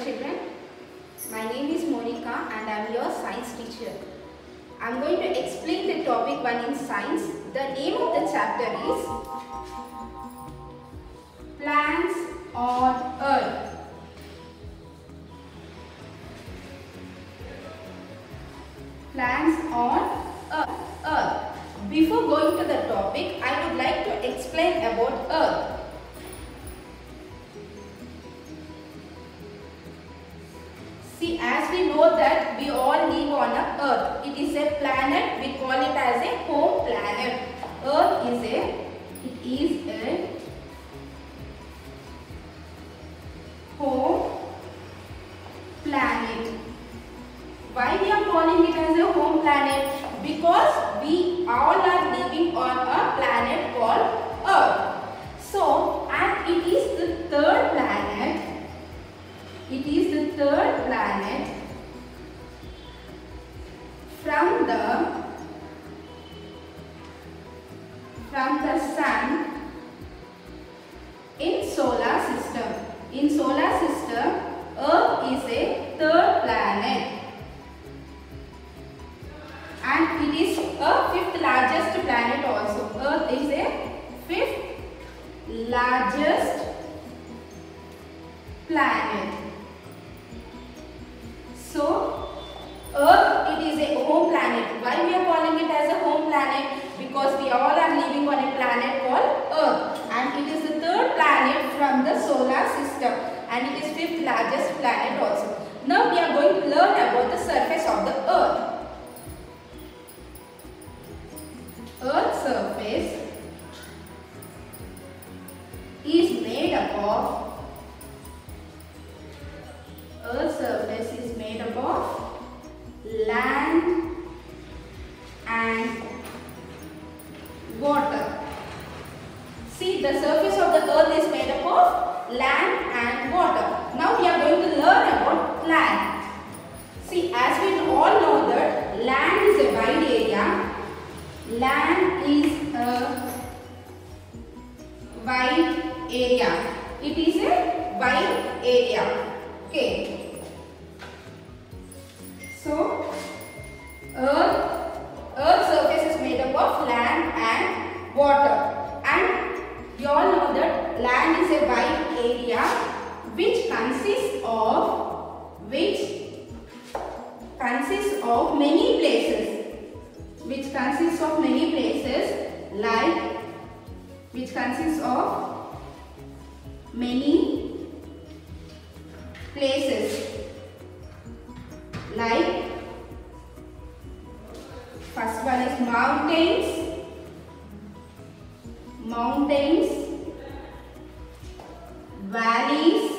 Hello children, my name is Monica and I am your science teacher. I am going to explain the topic 1 in science. The name of the chapter is Plants on Earth. Plants on Earth. Before going to the topic, I would like to explain about Earth. See, as we know that we all live on a Earth. It is a planet. We call it as a home planet. Earth is a home planet. Why we are calling it as a home planet? Because we all are living on a planet called Earth. So, and it is the third planet. It is the third planet from the Sun in solar system. In solar system, Earth is a third planet and it is a fifth largest planet also. Earth is a fifth largest planet. So, Earth, it is a home planet. Why we are calling it as a home planet? Because we all are living on a planet called Earth. And it is the third planet from the solar system. And it is fifth largest planet also. Now we are going to learn about the surface of the Earth. Earth's surface is made up of land and water. See, the surface of the Earth is made up of land and water. Now we are going to learn about land. See, as we all know that land is a wide area. Land is a wide area. It is a wide area. Okay. So, Earth's surface is made up of land and water, and you all know that land is a wide area which consists of many places, like first one is mountains, valleys,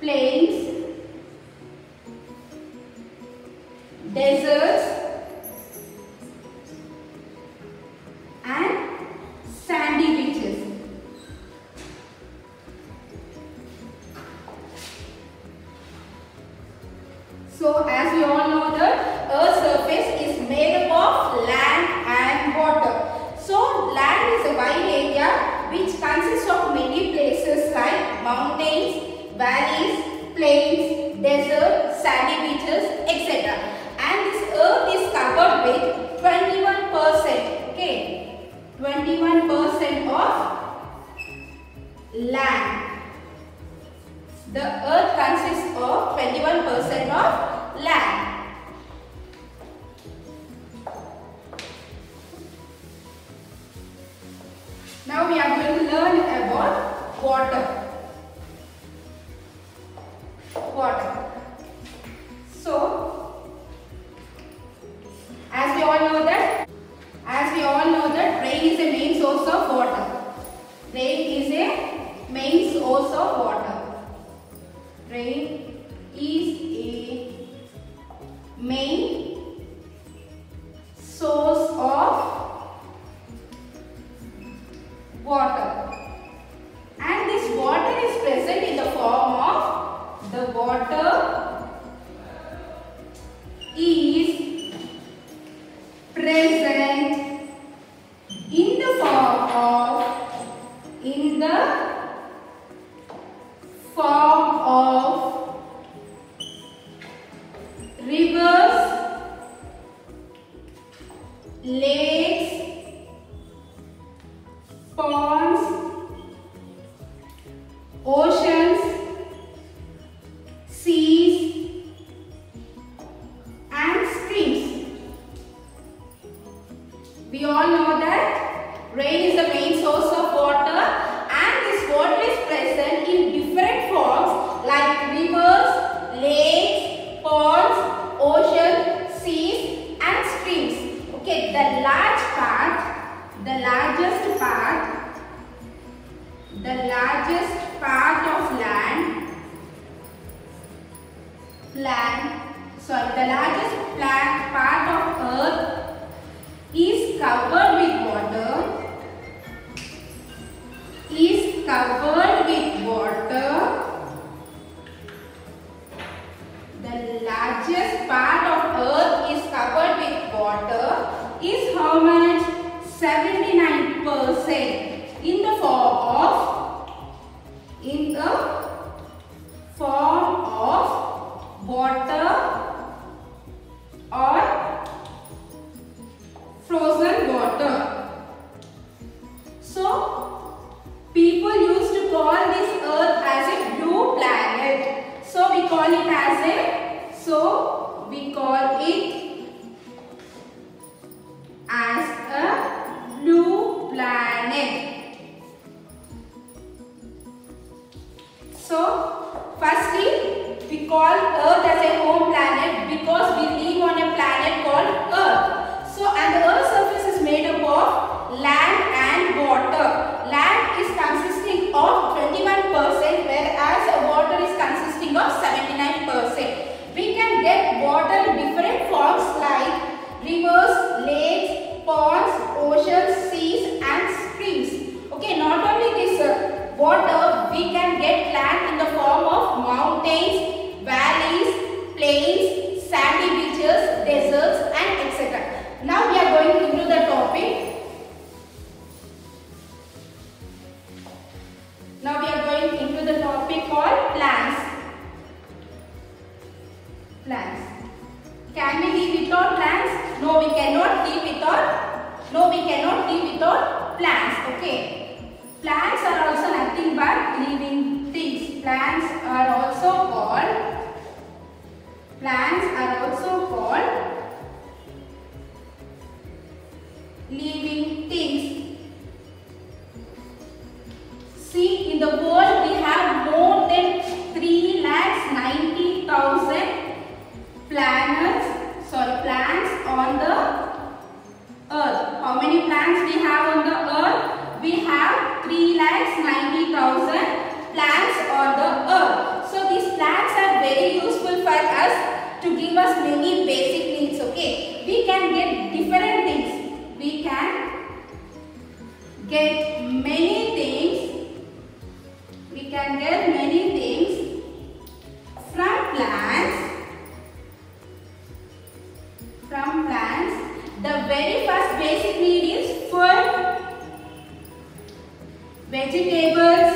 plains, deserts and sandy beaches. So as we all know that Earth's surface is made up of land and water. So land is a wide area which consists of many places like mountains, valleys, plains, deserts, sandy beaches, etc. And this Earth is covered with 21%. Okay, 21% of land. The Earth consists of 21% of land. Now we are going to learn about water. So, as we all know that rain is a main source of water. Rain is a main source of water, and this water is present in the form of the oceans, seas and streams. We all know that rain is the main source of water, and this water is present in different forms like rivers, lakes, ponds, oceans, seas and streams. Okay, the largest part of the largest part of earth is covered with water, The largest part of earth is covered with water is how much? 79% in the form of water or frozen water. So people used to call this earth as a blue planet. So we call it as a blue planet. So, firstly, we call Earth as a home planet because we live on a planet called Earth. So, and the Earth's surface is made up of land and water. Land is consisting of 21%, whereas water is consisting of 79%. We can get water in different forms like rivers, lakes, ponds, oceans, seas and streams. Okay, not only this water, we can get land in the form of mountains, valleys, plains, sandy beaches, deserts and etc. Now we are going into the topic. Called plants. Can we live without plants? No, we cannot live without. Plants. Okay. Plants are also nothing but living things. Plants are also called living things. See, in the world we have more than 390,000 plants on the earth. How many plants we have on the earth? We have 390,000 plants on the earth. So these plants are very useful for us to give us many basic needs. Okay, we can get different things. We can get many things. From plants. The very first basic need is food. Vegetables,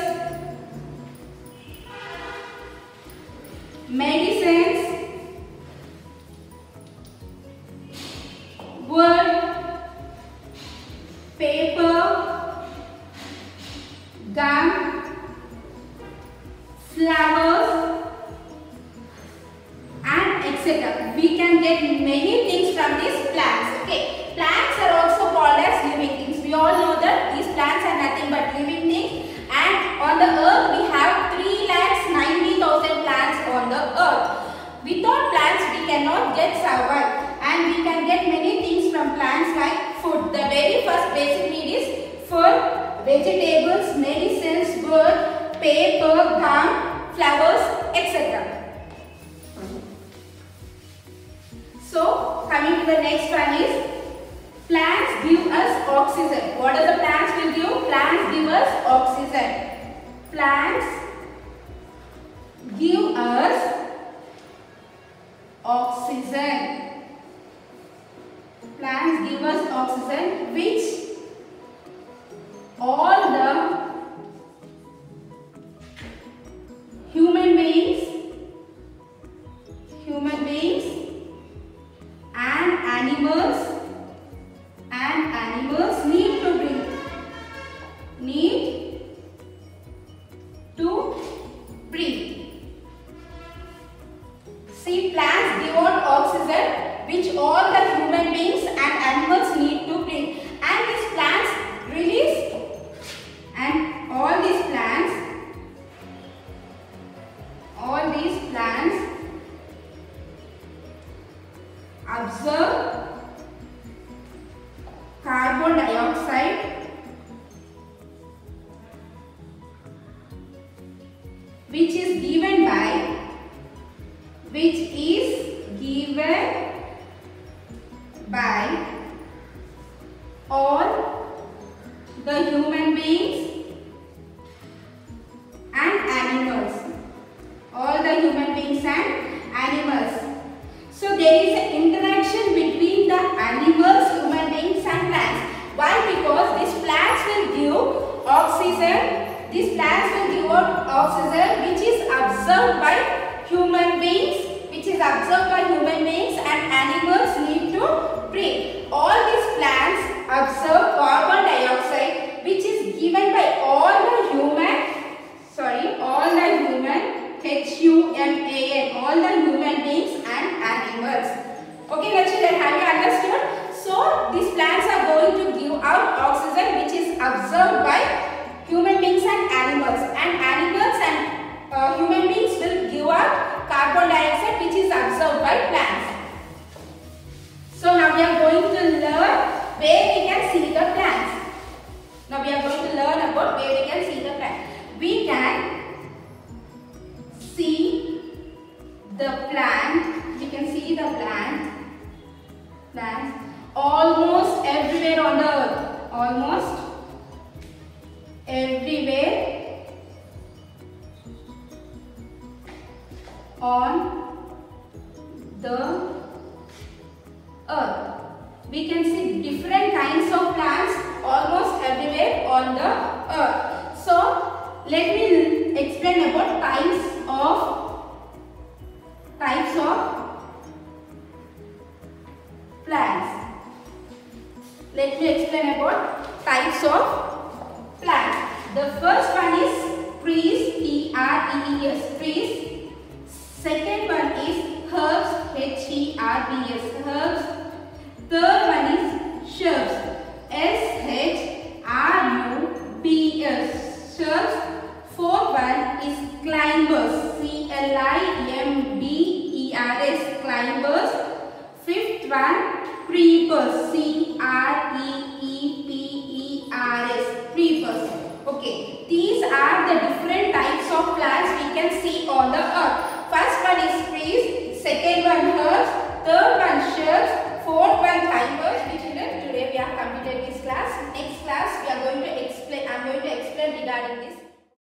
medicines, wood, paper, gum, flowers and etc. We can get many things from these plants. Okay, plants are also called as living things. We all know that these plants are nothing but living. On the earth we have 390,000 plants on the earth. Without plants we cannot get survive, and we can get many things from plants like food. The very first basic need is food, vegetables, medicines, wood, paper, gum, flowers, etc. So coming to the next one is plants give us oxygen. What are the plants will give? Plants give us oxygen. Plants give us oxygen, which all the human beings and animals need to breathe. which is given by all the human beings and animals. All the human beings and animals. So there is an interaction between the animals, human beings and plants. Why? Because these plants will give oxygen. These plants will give oxygen which is absorbed by human beings. And animals need to breathe. All these plants absorb carbon dioxide which is given by all the human HUMAN, all the human beings and animals. Okay, naturally, have you understood? So these plants are going to give out oxygen which is absorbed by human beings and animals, and animals and human beings will give out carbon dioxide which is absorbed by plants. So now we are going to learn where we can see the plants. We can see the plant. Plants almost everywhere on the earth. We can see different kinds of plants almost everywhere on the earth. So let me explain about types of plants. The first one is trees, TREES, trees. Second one is herbs, HERBS, herbs. Third one is shrubs, SHRUBS, shrubs. Fourth one is climbers, CLIMBERS, climbers. Fifth one, creepers, CREEPERS, creepers. Okay, these are the different types of plants we can see on the earth. First one is trees, second one herbs, third one shrubs,